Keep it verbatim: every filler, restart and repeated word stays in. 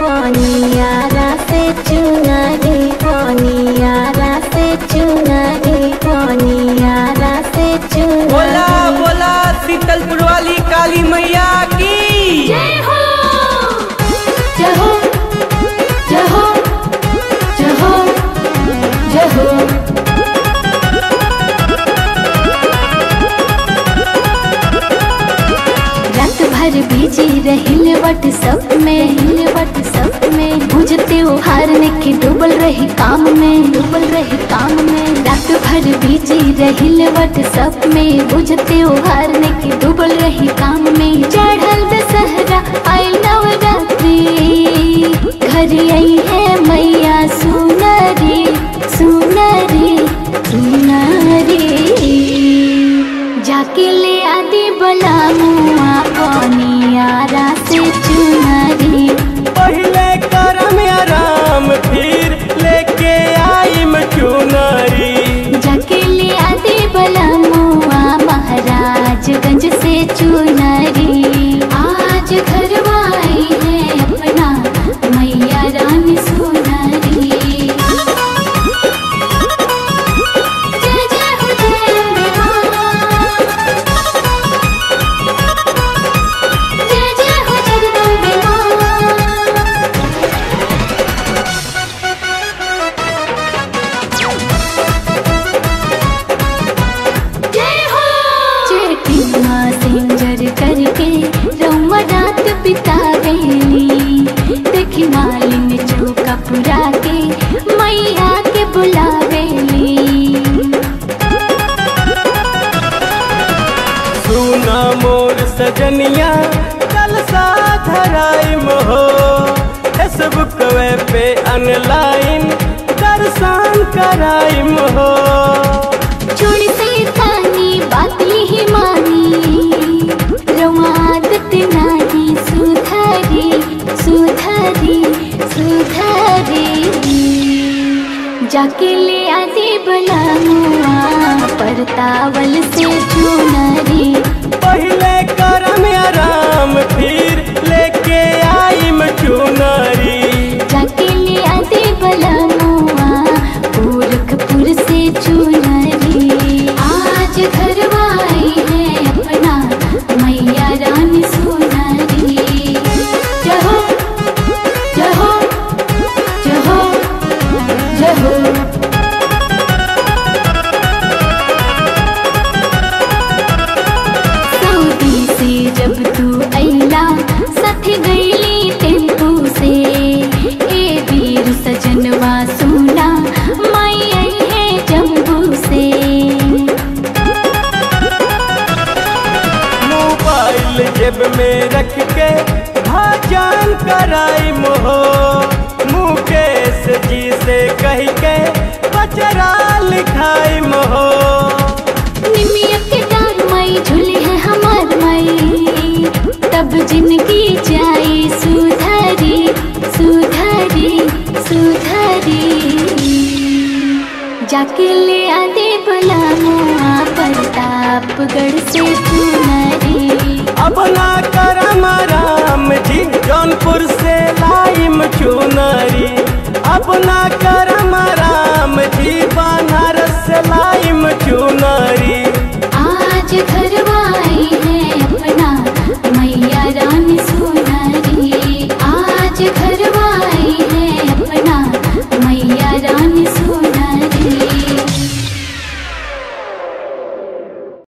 पनियारा से चुनरी, पनियारा से चुनरी, पनियारा से चुनरी। बोला बोला शीतलपुर वाली काली मैया की जय हो। जय हो जय हो जय हो जय हो। बीजी रही वट सब में, हिल वट सब में, भुज त्योहार के डूबल रही काम में, डूबल रही काम में। रात भर बीजी रही वट सब में, भुज त्योहार के डूबल रही काम में। चढ़ल दशहरा आयल नवरात्रि, घर आई है मैया सुनरी, सुनरी सुनरी। जाके ले आदि बला मुआ पनियारा से चुनरी। पहले करम आराम फिर लेके आई मैं चुनरी। जाके ले आदि बला मुआ महाराजगंज से चुनरी। आज घरवा आई है अपना मैया रानी सुनरी। सजनिया कलसा धराई महो, सब कवे पे अनलाइन दर्शन कराई महो। चूड़ से तानी बात ही मानी, रवादत नानी सुधरी, सुधरी सुधरी। जाके ले आदि बला मुआ परतावल से चुनरी। पहले करम आराम फिर लेके आई मैं चुनरी। जाके ले आदि बला मुआ गोरखपुर से चुनरी। आज घरवा आई है अपना मैया रानी सुनरी। जय हो जय हो जय हो जय हो। में रख के भाजान कराई मोहो, मुकेश जी से कह के बचरा लिखाई मोहो। निमिया के दान मई झूले है हमार मई, तब जिंदगी जाई सुधरी, सुधरी सुधरी। जाके ले आदि बला मुआ प्रतापगढ़ से चुनरी। अपना करम राम जी जौनपुर से लाई मैं चुनरी। अपना करम राम जी बनारस से लाई मैं चुनरी। आज घरवा आई है अपना मैया रानी सुनरी। आज घरवा आई है